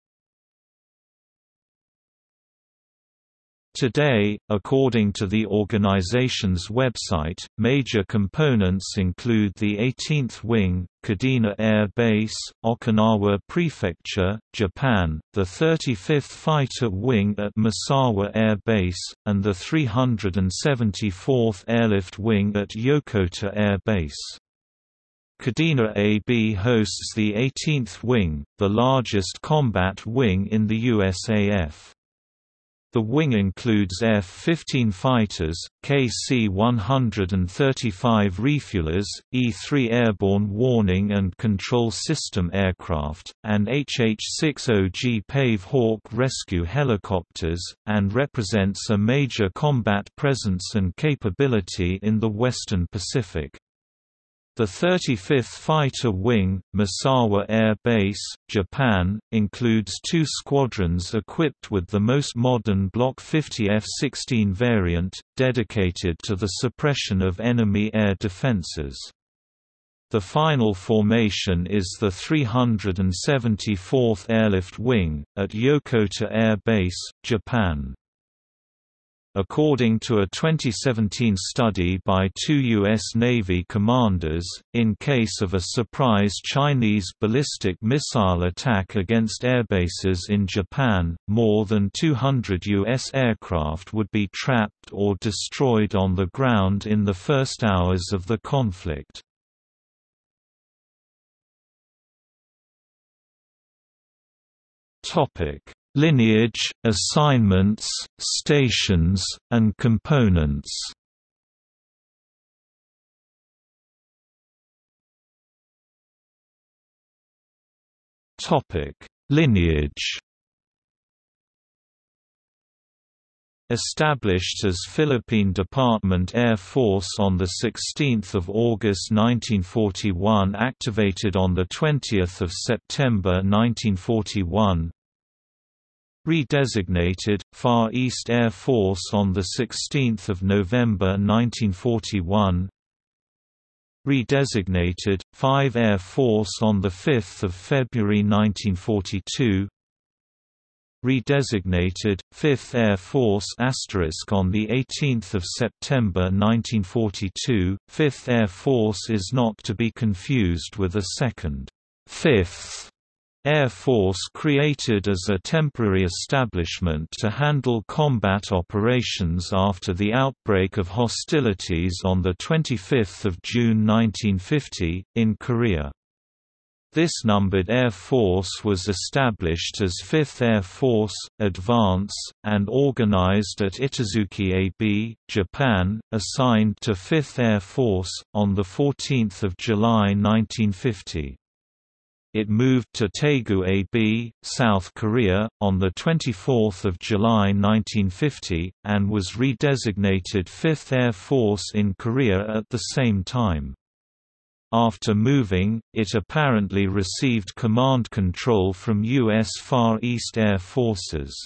Today, according to the organization's website, major components include the eighteenth Wing, Kadena Air Base, Okinawa Prefecture, Japan, the thirty-fifth Fighter Wing at Misawa Air Base, and the three hundred seventy-fourth Airlift Wing at Yokota Air Base. Kadena A B hosts the eighteenth Wing, the largest combat wing in the U S A F. The wing includes F fifteen fighters, K C one thirty-five refuelers, E three airborne warning and control system aircraft, and H H sixty G Pave Hawk rescue helicopters, and represents a major combat presence and capability in the Western Pacific. The thirty-fifth Fighter Wing, Misawa Air Base, Japan, includes two squadrons equipped with the most modern Block fifty F sixteen variant, dedicated to the suppression of enemy air defenses. The final formation is the three hundred seventy-fourth Airlift Wing, at Yokota Air Base, Japan. According to a twenty seventeen study by two U S Navy commanders, in case of a surprise Chinese ballistic missile attack against airbases in Japan, more than two hundred U S aircraft would be trapped or destroyed on the ground in the first hours of the conflict. Lineage, assignments, stations, and components. Topic: Lineage. Established as Philippine Department Air Force on the sixteenth of August nineteen forty-one, activated on the twentieth of September nineteen forty-one. Redesignated Far East Air Force on the sixteenth of November nineteen forty-one. Redesignated Five Air Force on the fifth of February nineteen forty-two. Redesignated Fifth Air Force asterisk on the eighteenth of September nineteen forty-two. Fifth Air Force is not to be confused with a second Fifth Air Force created as a temporary establishment to handle combat operations after the outbreak of hostilities on the twenty-fifth of June nineteen fifty in Korea. This numbered Air Force was established as Fifth Air Force Advance and organized at Itazuki A B, Japan, assigned to Fifth Air Force on the fourteenth of July nineteen fifty. It moved to Taegu A B, South Korea, on the twenty-fourth of July nineteen fifty, and was redesignated Fifth Air Force in Korea at the same time. After moving, it apparently received command control from U S Far East Air Forces.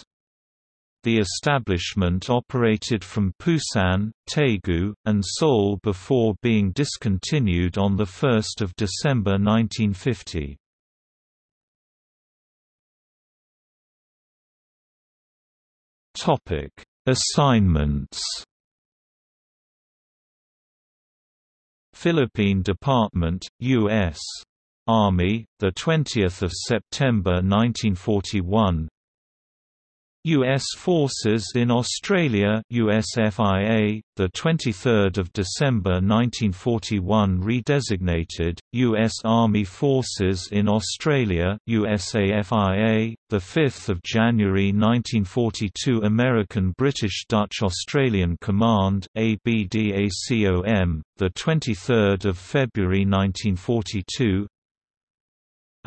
The establishment operated from Busan, Taegu, and Seoul before being discontinued on the first of December nineteen fifty. Topic: Assignments. Philippine Department, U S Army, the twentieth of September nineteen forty-one. U S Forces in Australia, U S F I A, the twenty-third of December nineteen forty-one, redesignated U S Army Forces in Australia, U S A F I A, the fifth of January nineteen forty-two, American British Dutch Australian Command, A B D A C O M, the twenty-third of February nineteen forty-two.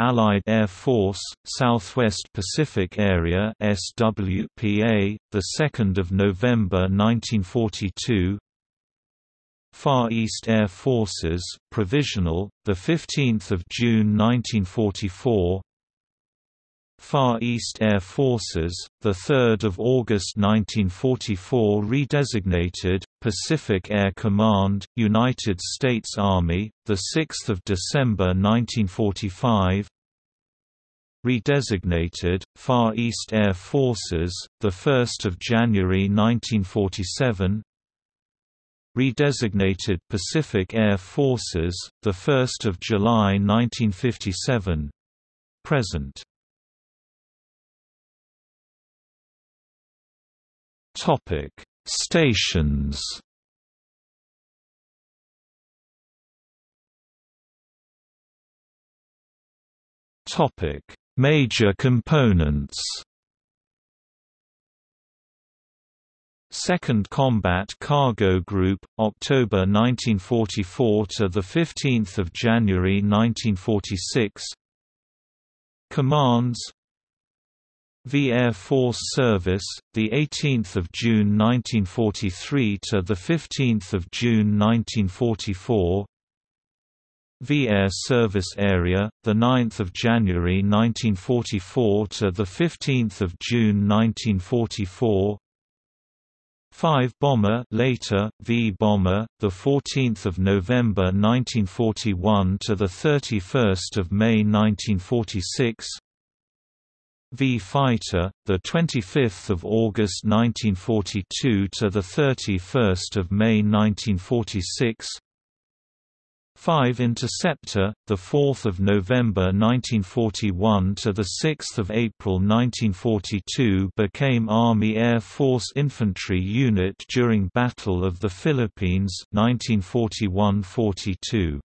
Allied Air Force, Southwest Pacific Area S W P A, the second of November nineteen forty-two. Far East Air Forces, Provisional, the fifteenth of June nineteen forty-four. Far East Air Forces, the third of August nineteen forty-four, redesignated Pacific Air Command, United States Army, the sixth of December nineteen forty-five. Redesignated, Far East Air Forces, the first of January nineteen forty-seven. Redesignated Pacific Air Forces, the first of July nineteen fifty-seven. Present. Topic: Stations. Topic: Major components. Second Combat Cargo Group, October nineteen forty-four to the fifteenth of January nineteen forty-six. Commands: V Air Force Service, the eighteenth of June nineteen forty-three to the fifteenth of June nineteen forty-four. V Air Service Area, the ninth of January nineteen forty-four to the fifteenth of June nineteen forty-four. Five Bomber, later V Bomber, the fourteenth of November nineteen forty-one to the thirty-first of May nineteen forty-six. V Fighter, the twenty-fifth of August nineteen forty-two to the thirty-first of May nineteen forty-six. Five Interceptor, the fourth of November nineteen forty-one to the sixth of April nineteen forty-two became Army Air Force Infantry Unit during Battle of the Philippines nineteen forty-one to forty-two.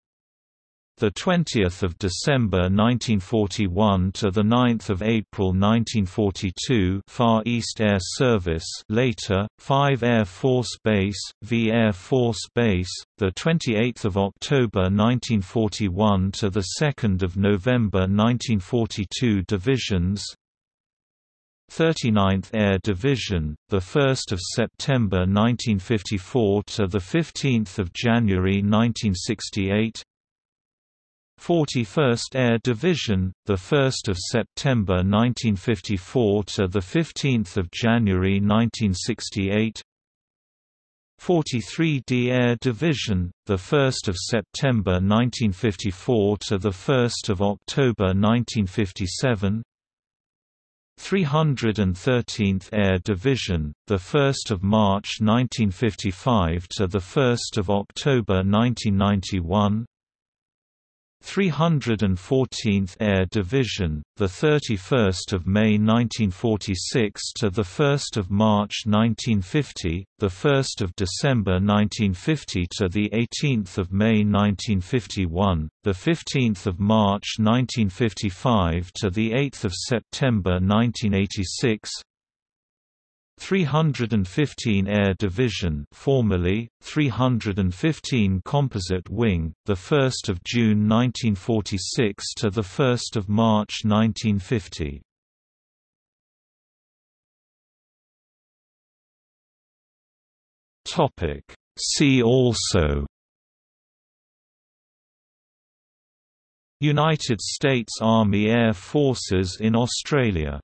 The twentieth of December nineteen forty-one to the ninth of April nineteen forty-two, Far East Air Service, later Five Air Force Base, V Air Force Base, the twenty-eighth of October nineteen forty-one to the second of November nineteen forty-two divisions. thirty-ninth Air Division, the first of September nineteen fifty-four to the fifteenth of January nineteen sixty-eight. forty-first Air Division, the first of September nineteen fifty-four to the fifteenth of January nineteen sixty-eight. forty-three D Air Division, the first of September nineteen fifty-four to the first of October nineteen fifty-seven. three hundred thirteenth Air Division, the first of March nineteen fifty-five to the first of October nineteen ninety-one. three hundred fourteenth Air Division, the thirty-first of May nineteen forty-six to the first of March nineteen fifty, the first of December nineteen fifty to the eighteenth of May nineteen fifty-one, the fifteenth of March nineteen fifty-five to the eighth of September nineteen eighty-six. three hundred fifteen Air Division, formerly three hundred fifteen Composite Wing, the first of June nineteen forty-six to the first of March nineteen fifty. Topic: See also. United States Army Air Forces in Australia.